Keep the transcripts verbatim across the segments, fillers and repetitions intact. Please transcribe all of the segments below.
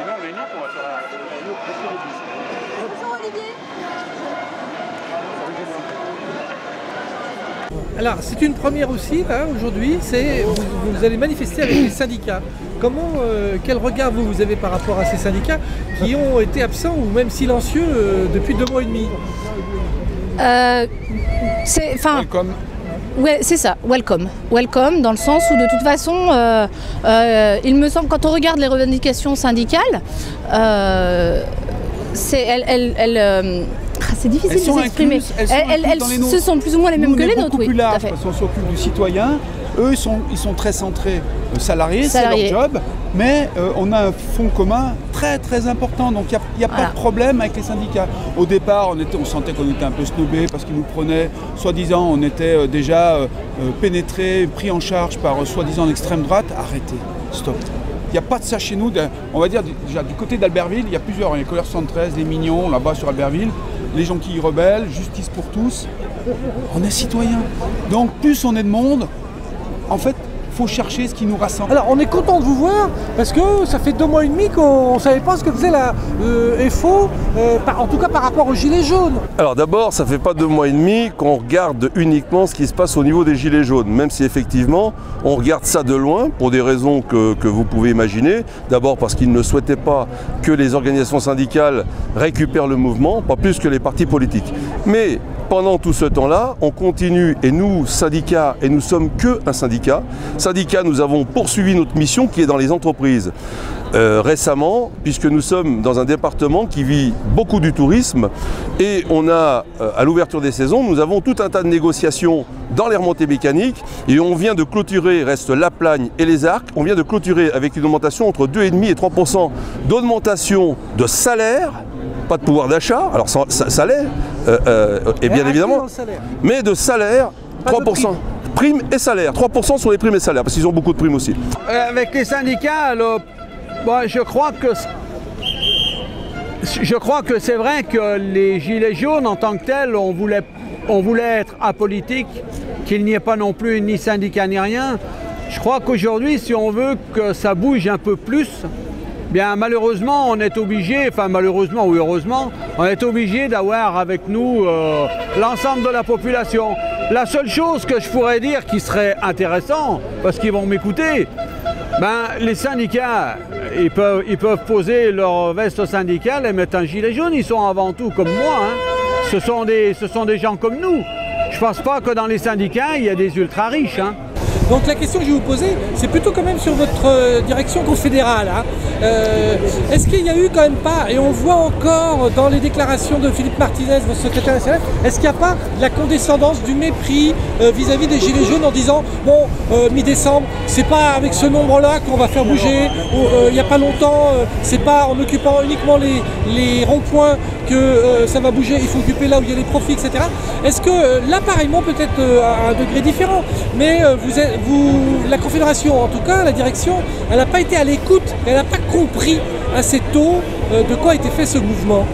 sinon on les nique, on va faire un gros petit. Bonjour Olivier. Alors, c'est une première aussi, hein, aujourd'hui, c'est vous, vous allez manifester avec les syndicats. Comment, euh, quel regard vous, vous avez par rapport à ces syndicats qui ont été absents ou même silencieux euh, depuis deux mois et demi? euh, C'est, enfin... Ouais, c'est ça, welcome. Welcome dans le sens où de toute façon, euh, euh, il me semble, quand on regarde les revendications syndicales, euh, c'est, elles, elles, elles, euh, c'est difficile de s'exprimer. Elles, sont elles, elles, elles se sont plus ou moins les mêmes que les nôtres, oui. Plus large, tout à fait. Parce qu'on s'occupe du citoyen. Eux, ils sont, ils sont très centrés salariés, salariés. C'est leur job. Mais euh, on a un fonds commun très très important, donc il n'y a, a voilà. pas de problème avec les syndicats. Au départ, on, était, on sentait qu'on était un peu snobés parce qu'ils nous prenaient, soi-disant, on était déjà euh, pénétrés, pris en charge par euh, soi-disant l'extrême droite. Arrêtez, stop. Il n'y a pas de ça chez nous. On va dire déjà du côté d'Albertville, il y a plusieurs, il y a les Colères soixante-treize, les Mignons, là-bas sur Albertville, les gens qui y rebellent, justice pour tous. On est citoyens. Donc plus on est de monde, en fait, faut chercher ce qui nous rassemble. Alors on est content de vous voir parce que ça fait deux mois et demi qu'on ne savait pas ce que faisait la euh, F O, euh, par, en tout cas par rapport aux Gilets jaunes. Alors d'abord, ça fait pas deux mois et demi qu'on regarde uniquement ce qui se passe au niveau des Gilets jaunes, même si effectivement on regarde ça de loin pour des raisons que, que vous pouvez imaginer. D'abord parce qu'ils ne souhaitaient pas que les organisations syndicales récupèrent le mouvement, pas plus que les partis politiques. Mais pendant tout ce temps-là, on continue, et nous, syndicats, et nous sommes qu'un syndicat, syndicats, nous avons poursuivi notre mission qui est dans les entreprises. Euh, récemment, puisque nous sommes dans un département qui vit beaucoup du tourisme, et on a, euh, à l'ouverture des saisons, nous avons tout un tas de négociations dans les remontées mécaniques, et on vient de clôturer, reste La Plagne et Les Arcs, on vient de clôturer avec une augmentation entre deux virgule cinq et trois pour cent d'augmentation de salaire, pas de pouvoir d'achat, alors ça, ça, ça l'est, euh, euh, et bien évidemment, mais de salaire, trois pour cent. Primes et salaires, trois pour cent sur les primes et salaires, parce qu'ils ont beaucoup de primes aussi. Avec les syndicats, le... bon, je crois que je crois que c'est vrai que les Gilets jaunes, en tant que tels, on voulait, on voulait être apolitique, qu'il n'y ait pas non plus ni syndicat ni rien. Je crois qu'aujourd'hui, si on veut que ça bouge un peu plus, bien malheureusement, on est obligé, enfin malheureusement ou heureusement, on est obligé d'avoir avec nous euh, l'ensemble de la population. La seule chose que je pourrais dire qui serait intéressant, parce qu'ils vont m'écouter, ben, les syndicats, ils peuvent, ils peuvent poser leur veste syndicale et mettre un gilet jaune. Ils sont avant tout comme moi, hein. Ce sont des, ce sont des gens comme nous. Je ne pense pas que dans les syndicats, il y a des ultra-riches, hein. Donc la question que je vais vous poser, c'est plutôt quand même sur votre direction confédérale, hein. Euh, est-ce qu'il n'y a eu quand même pas, et on voit encore dans les déclarations de Philippe Martinez, votre secrétaire national, est-ce qu'il n'y a pas de la condescendance, du mépris euh, vis-à-vis des Gilets jaunes en disant « Bon, euh, mi-décembre, c'est pas avec ce nombre-là qu'on va faire bouger, il euh, n'y a pas longtemps, euh, c'est pas en occupant uniquement les, les ronds-points que euh, ça va bouger, il faut occuper là où il y a les profits, et cetera » Est-ce que euh, là, pareillement, peut-être euh, à un degré différent, mais euh, vous êtes... Vous, la Confédération, en tout cas, la direction, elle n'a pas été à l'écoute, elle n'a pas compris assez tôt euh, de quoi était fait ce mouvement.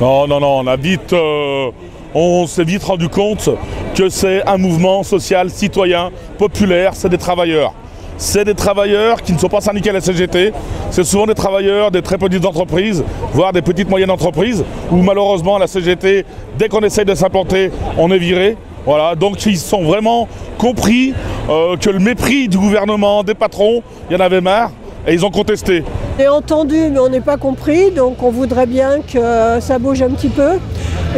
Non, non, non, on a vite, euh, on s'est vite rendu compte que c'est un mouvement social, citoyen, populaire, c'est des travailleurs. C'est des travailleurs qui ne sont pas syndiqués à la C G T, c'est souvent des travailleurs des très petites entreprises, voire des petites moyennes entreprises, où malheureusement la C G T, dès qu'on essaye de s'implanter, on est viré. Voilà, donc ils sont vraiment compris euh, que le mépris du gouvernement, des patrons, il y en avait marre et ils ont contesté. On est entendu mais on n'est pas compris, donc on voudrait bien que ça bouge un petit peu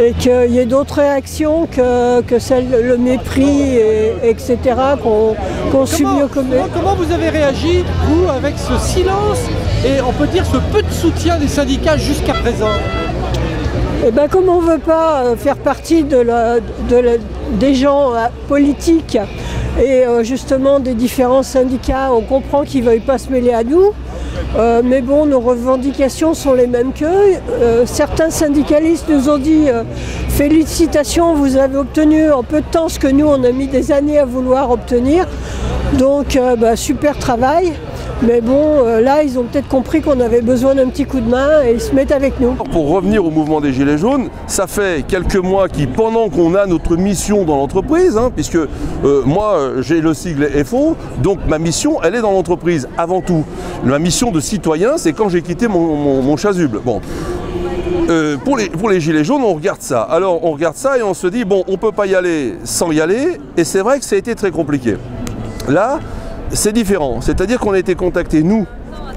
et qu'il y ait d'autres réactions que, que celle, le mépris, et, et cetera qu'on qu'on subit au commun. Comment vous avez réagi, vous, avec ce silence et on peut dire ce peu de soutien des syndicats jusqu'à présent ? Eh ben, comme on ne veut pas faire partie de la, de la, des gens euh, politiques et euh, justement des différents syndicats, on comprend qu'ils ne veulent pas se mêler à nous. Euh, mais bon, nos revendications sont les mêmes qu'eux. Euh, certains syndicalistes nous ont dit euh, « Félicitations, vous avez obtenu en peu de temps ce que nous, on a mis des années à vouloir obtenir. Donc, euh, bah, super travail ». Mais bon, là, ils ont peut-être compris qu'on avait besoin d'un petit coup de main et ils se mettent avec nous. Pour revenir au mouvement des Gilets jaunes, ça fait quelques mois qui, pendant qu'on a notre mission dans l'entreprise, hein, puisque euh, moi, j'ai le sigle F O, donc ma mission, elle est dans l'entreprise avant tout. Ma mission de citoyen, c'est quand j'ai quitté mon, mon, mon chasuble. Bon. Euh, pour, les, pour les Gilets jaunes, on regarde ça. Alors, on regarde ça et on se dit, bon, on ne peut pas y aller sans y aller. Et c'est vrai que ça a été très compliqué. Là, c'est différent. C'est-à-dire qu'on a été contactés, nous,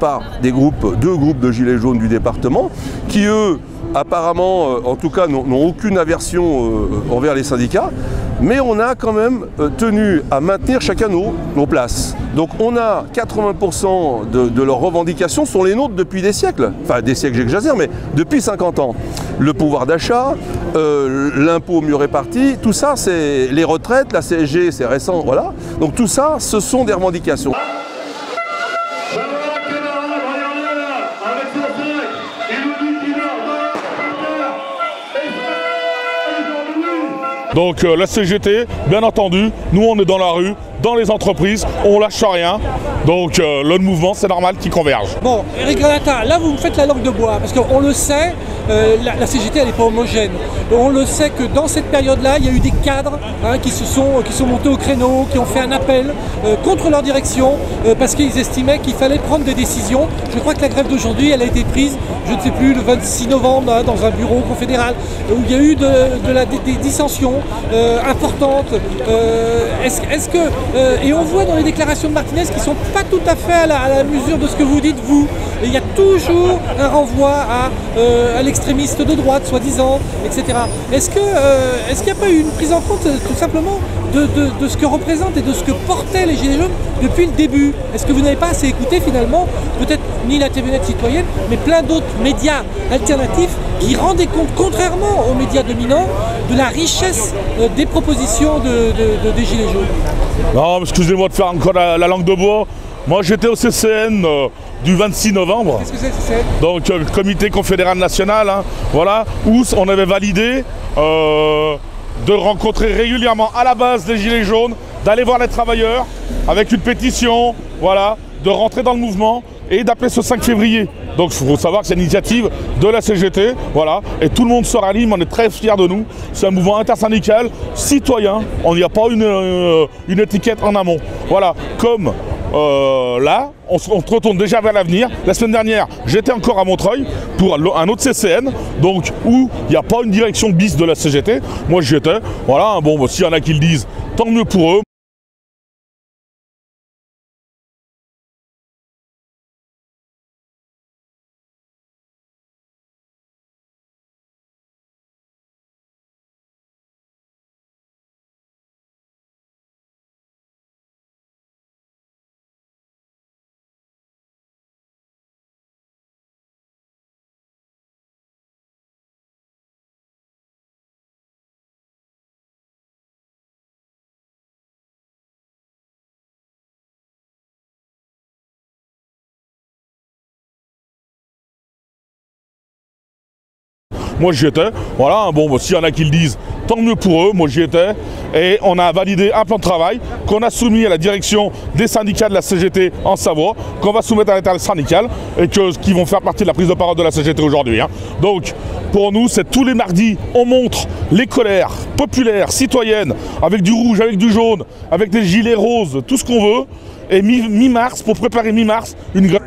par des groupes, deux groupes de Gilets jaunes du département, qui, eux, apparemment, euh, en tout cas, n'ont aucune aversion euh, envers les syndicats. Mais on a quand même euh, tenu à maintenir chacun nos, nos places. Donc on a quatre-vingts pour cent de, de leurs revendications sont les nôtres depuis des siècles. Enfin, des siècles, j'exagère, mais depuis cinquante ans. Le pouvoir d'achat, euh, l'impôt mieux réparti, tout ça, c'est les retraites, la C S G, c'est récent, voilà. Donc tout ça, ce sont des revendications. Donc euh, la C G T, bien entendu, nous on est dans la rue, dans les entreprises, on lâche rien. Donc euh, le mouvement, c'est normal qu'il converge. Bon, Éric Granata, là vous me faites la langue de bois, parce qu'on le sait, euh, la, la C G T elle n'est pas homogène. On le sait que dans cette période-là, il y a eu des cadres hein, qui se sont, qui sont montés au créneau, qui ont fait un appel euh, contre leur direction, euh, parce qu'ils estimaient qu'il fallait prendre des décisions. Je crois que la grève d'aujourd'hui, elle a été prise, je ne sais plus, le vingt-six novembre, hein, dans un bureau confédéral, où il y a eu de, de la, des, des dissensions. Euh, importante. Euh, est-ce, est-ce que, euh, et on voit dans les déclarations de Martinez qui ne sont pas tout à fait à la, à la mesure de ce que vous dites, vous. Et il y a toujours un renvoi à, euh, à l'extrémiste de droite, soi-disant, et cetera. Est-ce que, euh, est-ce qu'il n'y a pas eu une prise en compte, tout simplement, de, de, de ce que représentent et de ce que portaient les Gilets jaunes depuis le début? Est-ce que vous n'avez pas assez écouté, finalement, peut-être ni la Tvnet Citoyenne, mais plein d'autres médias alternatifs qui rendaient compte, contrairement aux médias dominants, de la richesse euh, des propositions de, de, de, des Gilets jaunes? Non, excusez-moi de faire encore la, la langue de bois. Moi, j'étais au C C N euh, du vingt-six novembre. Qu'est-ce que c'est, C C N ? Donc, euh, le Comité confédéral national, hein, voilà, où on avait validé euh, de rencontrer régulièrement à la base les Gilets jaunes, d'aller voir les travailleurs avec une pétition, voilà, de rentrer dans le mouvement et d'appeler ce cinq février. Donc il faut savoir que c'est une initiative de la C G T, voilà, et tout le monde se rallie, on est très fiers de nous. C'est un mouvement intersyndical, citoyen, on n'y a pas une, euh, une étiquette en amont. Voilà, comme euh, là, on se retourne déjà vers l'avenir. La semaine dernière, j'étais encore à Montreuil pour un autre C C N, donc où il n'y a pas une direction bis de la C G T. Moi j'y étais, voilà, bon, bah, s'il y en a qui le disent, tant mieux pour eux. Moi j'y étais, voilà, bon, bah, s'il y en a qui le disent, tant mieux pour eux, moi j'y étais. Et on a validé un plan de travail qu'on a soumis à la direction des syndicats de la C G T en Savoie, qu'on va soumettre à l'intersyndicale et que, qui vont faire partie de la prise de parole de la C G T aujourd'hui. Hein. Donc pour nous, c'est tous les mardis, on montre les colères populaires, citoyennes, avec du rouge, avec du jaune, avec des gilets roses, tout ce qu'on veut. Et mi-mars, pour préparer mi-mars, une grève.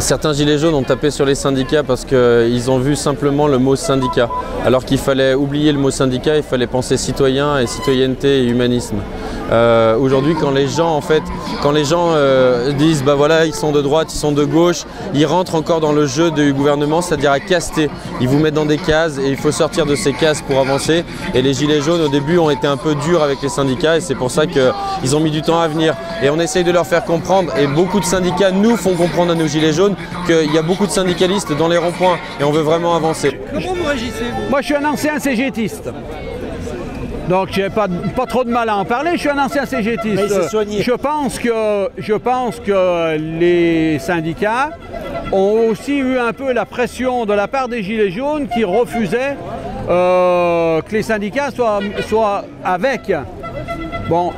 Certains gilets jaunes ont tapé sur les syndicats parce qu'ils ont vu simplement le mot syndicat, alors qu'il fallait oublier le mot syndicat, il fallait penser citoyen et citoyenneté et humanisme. Euh, Aujourd'hui, quand les gens en fait, quand les gens euh, disent bah voilà, ils sont de droite, ils sont de gauche, ils rentrent encore dans le jeu du gouvernement, c'est-à-dire à caster. Ils vous mettent dans des cases et il faut sortir de ces cases pour avancer. Et les gilets jaunes au début ont été un peu durs avec les syndicats et c'est pour ça qu'ils ont mis du temps à venir. Et on essaye de leur faire comprendre et beaucoup de syndicats nous font comprendre à nos gilets jaunes qu'il y a beaucoup de syndicalistes dans les ronds-points et on veut vraiment avancer. Comment vous réagissez? Moi je suis un ancien C G Tiste. Donc j'ai pas, pas trop de mal à en parler, je suis un ancien C G Tiste. Je pense que, je pense que les syndicats ont aussi eu un peu la pression de la part des Gilets jaunes qui refusaient euh, que les syndicats soient, soient avec. Bon,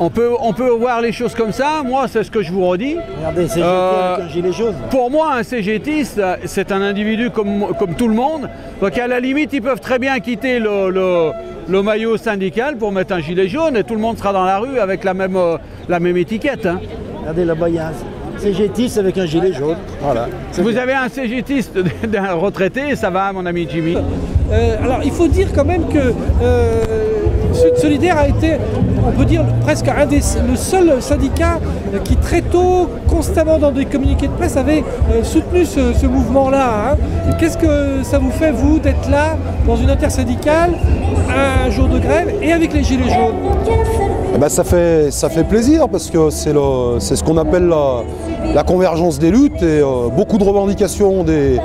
on peut, on peut voir les choses comme ça. Moi, c'est ce que je vous redis. Regardez, C G T euh, avec un gilet jaune. Pour moi, un C G Tiste, c'est un individu comme, comme tout le monde. Donc, à la limite, ils peuvent très bien quitter le, le, le maillot syndical pour mettre un gilet jaune et tout le monde sera dans la rue avec la même, euh, la même étiquette. Hein. Regardez là-bas, il y a un C G Tiste avec un gilet jaune. Voilà. Vous bien. Avez un C G Tiste d'un retraité, ça va, mon ami Jimmy. Euh, alors, il faut dire quand même que... Euh... Sud Solidaires a été, on peut dire, presque un des, le seul syndicat qui très tôt, constamment dans des communiqués de presse, avait soutenu ce, ce mouvement-là. Hein. Qu'est-ce que ça vous fait, vous, d'être là, dans une intersyndicale, un jour de grève, et avec les gilets jaunes? Eh ben, ça fait, ça fait plaisir, parce que c'est ce qu'on appelle la, la convergence des luttes, et euh, beaucoup de revendications des,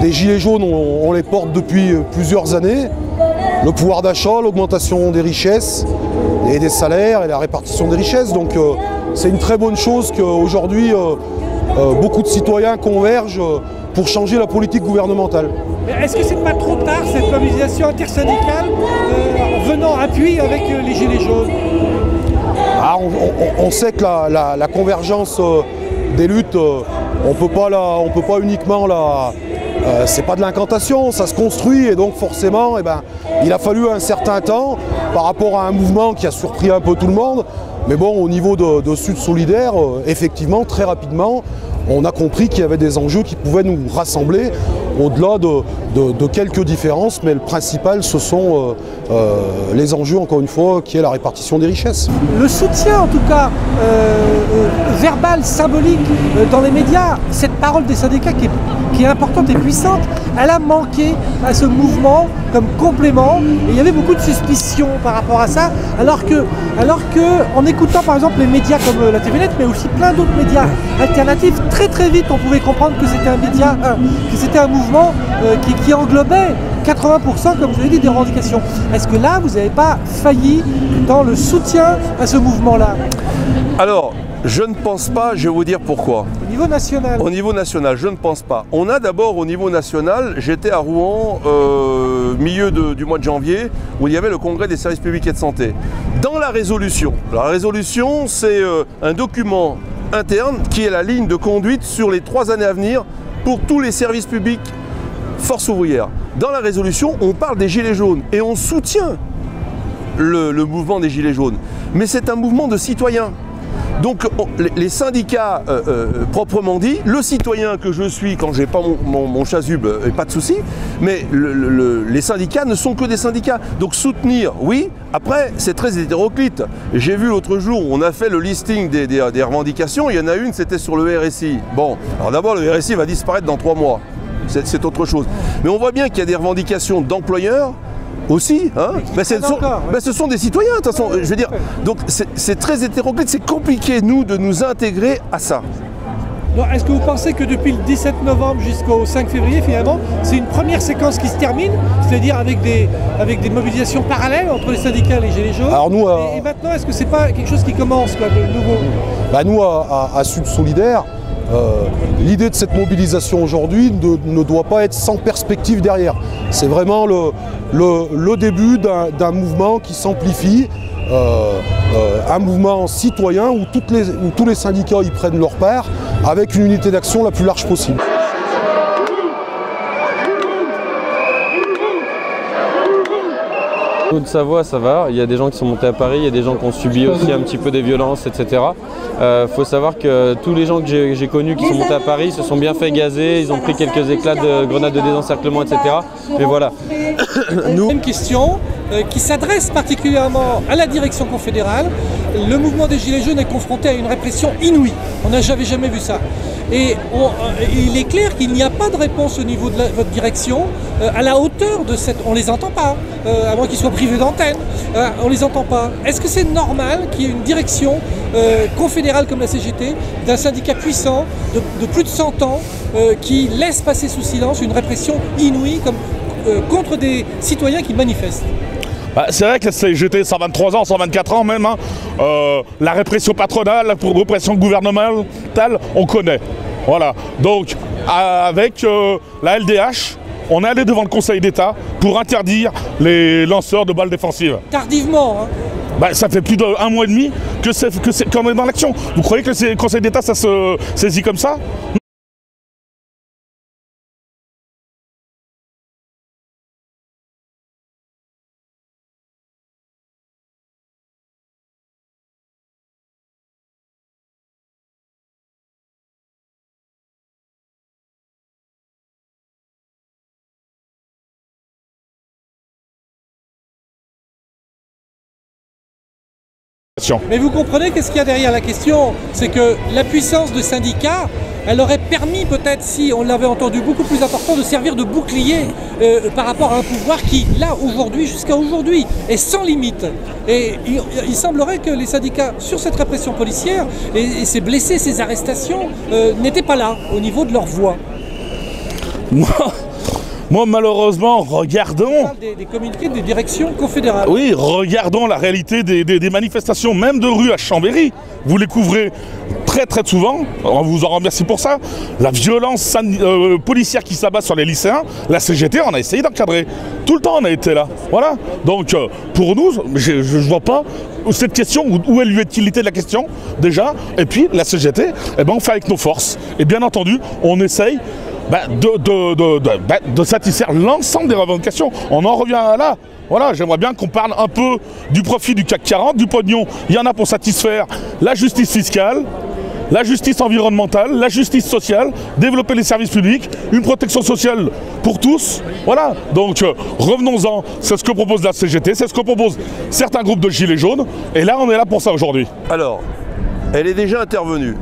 des gilets jaunes, on, on les porte depuis plusieurs années. Le pouvoir d'achat, l'augmentation des richesses et des salaires et la répartition des richesses. Donc euh, c'est une très bonne chose qu'aujourd'hui euh, euh, beaucoup de citoyens convergent euh, pour changer la politique gouvernementale. Est-ce que c'est pas trop tard cette mobilisation intersyndicale euh, venant appui avec euh, les gilets jaunes? Ah, on, on, on sait que la, la, la convergence euh, des luttes, euh, on ne peut pas la, on peut pas uniquement la... Euh, c'est pas de l'incantation, ça se construit et donc forcément, eh ben, il a fallu un certain temps par rapport à un mouvement qui a surpris un peu tout le monde. Mais bon, au niveau de, de Sud Solidaires, euh, effectivement, très rapidement, on a compris qu'il y avait des enjeux qui pouvaient nous rassembler au-delà de, de, de quelques différences. Mais le principal, ce sont euh, euh, les enjeux, encore une fois, qui est la répartition des richesses. Le soutien, en tout cas, euh, verbal, symbolique, euh, dans les médias, cette parole des syndicats qui est... qui est importante et puissante, elle a manqué à ce mouvement comme complément. Et il y avait beaucoup de suspicions par rapport à ça, alors que, alors que en écoutant par exemple les médias comme la T V Net, mais aussi plein d'autres médias alternatifs, très très vite on pouvait comprendre que c'était un média, euh, que c'était un mouvement euh, qui, qui englobait quatre-vingts pour cent, comme vous avez dit, des revendications. Est-ce que là, vous n'avez pas failli dans le soutien à ce mouvement-là? Alors, je ne pense pas, je vais vous dire pourquoi. Au niveau national? Au niveau national, je ne pense pas. On a d'abord au niveau national, j'étais à Rouen, euh, milieu de, du mois de janvier, où il y avait le congrès des services publics et de santé. Dans la résolution, la résolution, c'est euh, un document interne qui est la ligne de conduite sur les trois années à venir pour tous les services publics force ouvrière. Dans la résolution, on parle des gilets jaunes et on soutient le, le mouvement des gilets jaunes. Mais c'est un mouvement de citoyens. Donc on, les syndicats euh, euh, proprement dit, le citoyen que je suis quand j'ai pas mon, mon, mon chasuble, euh, pas de souci, mais le, le, les syndicats ne sont que des syndicats. Donc soutenir, oui, après c'est très hétéroclite. J'ai vu l'autre jour, on a fait le listing des, des, des revendications, il y en a une, c'était sur le R S I. Bon, alors d'abord le R S I va disparaître dans trois mois, c'est autre chose. Mais on voit bien qu'il y a des revendications d'employeurs, aussi, hein, mais ben, sont, encore, ouais. ben, ce sont des citoyens, de toute façon, je veux dire. Donc c'est très hétéroclite, c'est compliqué, nous, de nous intégrer à ça. Est-ce que vous pensez que depuis le dix-sept novembre jusqu'au cinq février, finalement, c'est une première séquence qui se termine, c'est-à-dire avec des, avec des mobilisations parallèles entre les syndicats et les gilets jaunes? Alors nous, euh... et, et maintenant, est-ce que c'est pas quelque chose qui commence, quoi, de nouveau? Bah, nous, à, à, à Sud Solidaires, Euh, l'idée de cette mobilisation aujourd'hui ne, ne doit pas être sans perspective derrière. C'est vraiment le, le, le début d'un mouvement qui s'amplifie, euh, euh, un mouvement citoyen où, toutes les, où tous les syndicats y prennent leur part avec une unité d'action la plus large possible. De Savoie, ça va, il y a des gens qui sont montés à Paris, il y a des gens qui ont subi aussi un petit peu des violences, et cetera. Euh, faut savoir que tous les gens que j'ai connus qui sont montés à Paris se sont bien fait gazer, ils ont pris quelques éclats de grenades de désencerclement, et cetera. Mais voilà. Nous... Une question euh, qui s'adresse particulièrement à la direction confédérale. Le mouvement des Gilets jaunes est confronté à une répression inouïe. On n'a jamais, jamais vu ça. Et on, il est clair qu'il n'y a pas de réponse au niveau de la, votre direction euh, à la hauteur de cette... On ne les entend pas, euh, à moins qu'ils soient privés d'antenne, euh, on ne les entend pas. Est-ce que c'est normal qu'il y ait une direction euh, confédérale comme la C G T, d'un syndicat puissant de, de plus de cent ans, euh, qui laisse passer sous silence une répression inouïe comme, euh, contre des citoyens qui manifestent? Bah, c'est vrai que la C G T, cent vingt-trois ans, cent vingt-quatre ans même, hein, euh, la répression patronale, la répression gouvernementale, on connaît. Voilà. Donc, avec euh, la L D H, on est allé devant le Conseil d'État pour interdire les lanceurs de balles défensives. Tardivement, hein. Bah, ça fait plus d'un mois et demi que c'est que c'est qu'on est dans l'action. Vous croyez que le Conseil d'État, ça se saisit comme ça ? Mais vous comprenez qu'est-ce qu'il y a derrière la question, c'est que la puissance de syndicats, elle aurait permis peut-être, si on l'avait entendu beaucoup plus important, de servir de bouclier euh, par rapport à un pouvoir qui, là, aujourd'hui, jusqu'à aujourd'hui, est sans limite. Et il, il semblerait que les syndicats, sur cette répression policière, et, et ces blessés, ces arrestations, euh, n'étaient pas là, au niveau de leur voix. Moi, moi malheureusement, regardons... Des, des communiqués des directions confédérales. Oui, regardons la réalité des, des, des manifestations, même de rue à Chambéry. Vous les couvrez très très souvent, on vous en remercie pour ça. La violence euh, policière qui s'abat sur les lycéens, la C G T, on a essayé d'encadrer. Tout le temps on a été là, voilà. Donc euh, pour nous, je ne vois pas cette question, où est l'utilité de la question, déjà. Et puis la C G T, eh ben, on fait avec nos forces. Et bien entendu, on essaye Bah, de, de, de, de, bah, de satisfaire l'ensemble des revendications. On en revient à là. Voilà, j'aimerais bien qu'on parle un peu du profit du CAC quarante, du pognon. Il y en a pour satisfaire la justice fiscale, la justice environnementale, la justice sociale, développer les services publics, une protection sociale pour tous. Voilà, donc euh, revenons-en. C'est ce que propose la C G T, c'est ce que proposent certains groupes de Gilets jaunes. Et là, on est là pour ça aujourd'hui. Alors, elle est déjà intervenue.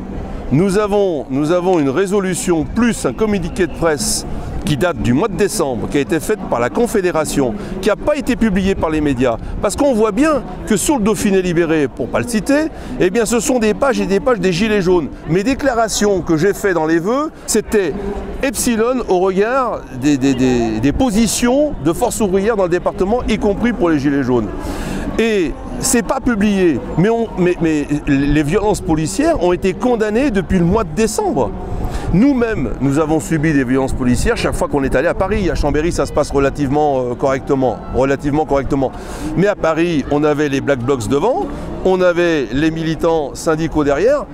Nous avons, nous avons une résolution plus un communiqué de presse qui date du mois de décembre, qui a été faite par la Confédération, qui n'a pas été publiée par les médias. Parce qu'on voit bien que sur le Dauphiné Libéré, pour ne pas le citer, eh bien ce sont des pages et des pages des Gilets jaunes. Mes déclarations que j'ai faites dans les vœux, c'était epsilon au regard des, des, des, des positions de force ouvrière dans le département, y compris pour les Gilets jaunes. Et c'est pas publié, mais, on, mais, mais les violences policières ont été condamnées depuis le mois de décembre. Nous-mêmes, nous avons subi des violences policières chaque fois qu'on est allé à Paris. À Chambéry, ça se passe relativement correctement, relativement correctement. Mais à Paris, on avait les Black Blocs devant, on avait les militants syndicaux derrière.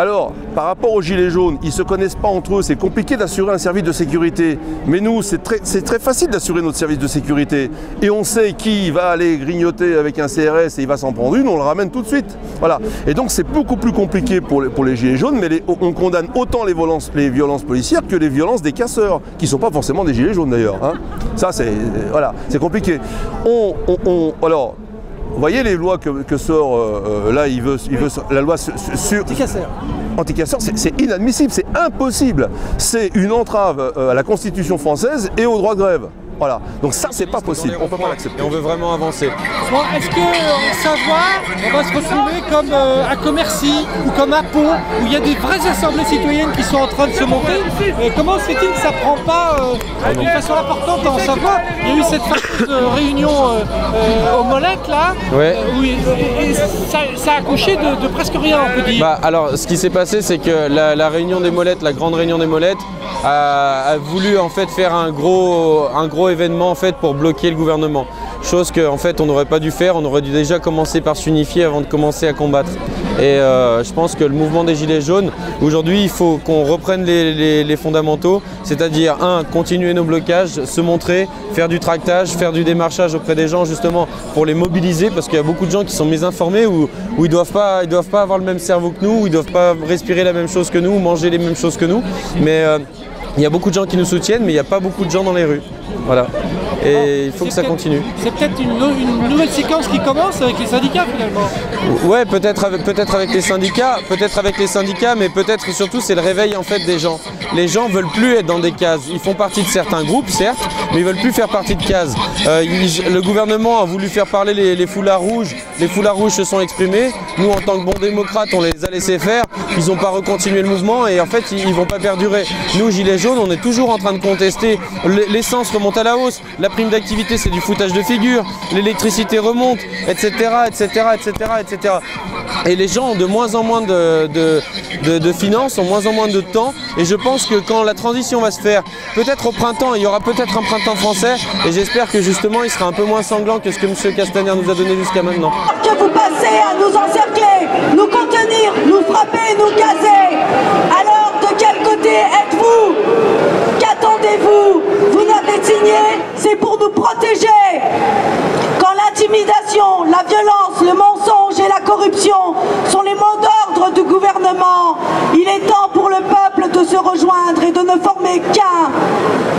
Alors, par rapport aux Gilets jaunes, ils ne se connaissent pas entre eux, c'est compliqué d'assurer un service de sécurité. Mais nous, c'est très, c'est très facile d'assurer notre service de sécurité. Et on sait qui va aller grignoter avec un C R S et il va s'en prendre une, on le ramène tout de suite. Voilà. Et donc, c'est beaucoup plus compliqué pour les, pour les Gilets jaunes, mais les, on condamne autant les violences, les violences policières que les violences des casseurs, qui ne sont pas forcément des Gilets jaunes d'ailleurs, hein. Ça, c'est voilà, c'est compliqué. On, on, on, alors, vous voyez les lois que, que sort, euh, là, il veut, il veut, la loi sur... sur anticasseurs. Anticasseurs, c'est inadmissible, c'est impossible. C'est une entrave à la Constitution française et au droit de grève. Voilà. Donc ça, c'est pas possible. On ne peut pas l'accepter. Et on veut vraiment avancer. Bon, est-ce qu'en Savoie, on va se retrouver comme euh, à Commercy ou comme à Pont, où il y a des vraies assemblées citoyennes qui sont en train de se monter? Et comment se fait-il que ça ne prend pas euh, d'une façon importante en Savoie? Il y a eu cette fameuse euh, réunion euh, euh, au Molec, là, ouais. euh, où et, et ça, ça a accouché de, de presque rien, on peut dire. Bah, alors, ce qui s'est passé, c'est que la, la réunion des Molettes, la grande réunion des Molettes, a, a voulu en fait faire un gros, un gros événement en fait pour bloquer le gouvernement, chose qu'en fait on n'aurait pas dû faire. On aurait dû déjà commencer par s'unifier avant de commencer à combattre. Et euh, je pense que le mouvement des Gilets jaunes aujourd'hui, il faut qu'on reprenne les, les, les fondamentaux, c'est-à-dire un, continuer nos blocages, se montrer, faire du tractage, faire du démarchage auprès des gens justement pour les mobiliser, parce qu'il y a beaucoup de gens qui sont mésinformés ou ils ne doivent pas, ils doivent pas avoir le même cerveau que nous, ou ils doivent pas respirer la même chose que nous, ou manger les mêmes choses que nous. Mais euh, il y a beaucoup de gens qui nous soutiennent, mais il n'y a pas beaucoup de gens dans les rues. Voilà. Et ah, il faut que ça continue. C'est peut-être une, une nouvelle séquence qui commence avec les syndicats finalement. Ouais, peut-être avec, peut-être avec les syndicats, peut-être avec les syndicats, mais peut-être surtout c'est le réveil en fait des gens. Les gens veulent plus être dans des cases. Ils font partie de certains groupes, certes, mais ils veulent plus faire partie de cases. Euh, ils, le gouvernement a voulu faire parler les, les foulards rouges. Les foulards rouges se sont exprimés. Nous, en tant que bons démocrates, on les a laissés faire. Ils n'ont pas recontinué le mouvement et en fait, ils ne vont pas perdurer. Nous, Gilets jaunes, on est toujours en train de contester l'essence remonte à la hausse, la la prime d'activité c'est du foutage de figure, l'électricité remonte, et cetera, et cetera, et cetera, et cetera. Et les gens ont de moins en moins de, de, de, de finances, ont de moins en moins de temps, et je pense que quand la transition va se faire, peut-être au printemps, il y aura peut-être un printemps français, et j'espère que justement il sera un peu moins sanglant que ce que M. Castaner nous a donné jusqu'à maintenant. Que vous passez à nous encercler, nous contenir, nous frapper, nous caser, alors de quel côté êtes-vous? Qu'attendez-vous? Vous, vous n'avez signé, c'est pour nous protéger. Quand l'intimidation, la violence, le mensonge et la corruption sont les mots d'ordre du gouvernement, il est temps pour le peuple de se rejoindre et de ne former qu'un.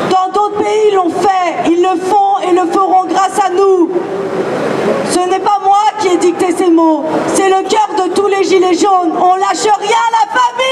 Dans d'autres pays, ils l'ont fait, ils le font et le feront grâce à nous. Ce n'est pas moi qui ai dicté ces mots, c'est le cœur de tous les gilets jaunes. On lâche rien à la famille.